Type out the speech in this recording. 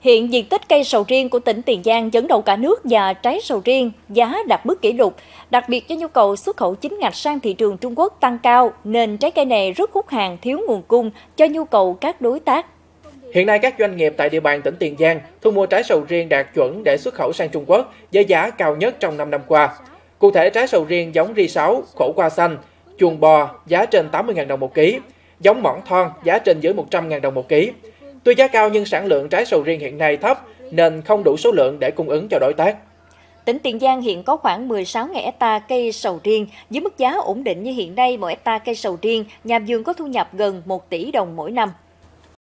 Hiện diện tích cây sầu riêng của tỉnh Tiền Giang dẫn đầu cả nước và trái sầu riêng giá đạt mức kỷ lục. Đặc biệt do nhu cầu xuất khẩu chính ngạch sang thị trường Trung Quốc tăng cao nên trái cây này rất hút hàng, thiếu nguồn cung cho nhu cầu các đối tác. Hiện nay các doanh nghiệp tại địa bàn tỉnh Tiền Giang thu mua trái sầu riêng đạt chuẩn để xuất khẩu sang Trung Quốc với giá cao nhất trong 5 năm qua. Cụ thể trái sầu riêng giống ri 6, khổ qua xanh, chuồng bò giá trên 80.000 đồng một ký, giống mỏng thon giá trên dưới 100.000 đồng một ký. Tuy giá cao nhưng sản lượng trái sầu riêng hiện nay thấp nên không đủ số lượng để cung ứng cho đối tác. Tỉnh Tiền Giang hiện có khoảng 16.000 hecta cây sầu riêng. Với mức giá ổn định như hiện nay, mỗi hecta cây sầu riêng, nhà vườn có thu nhập gần 1 tỷ đồng mỗi năm.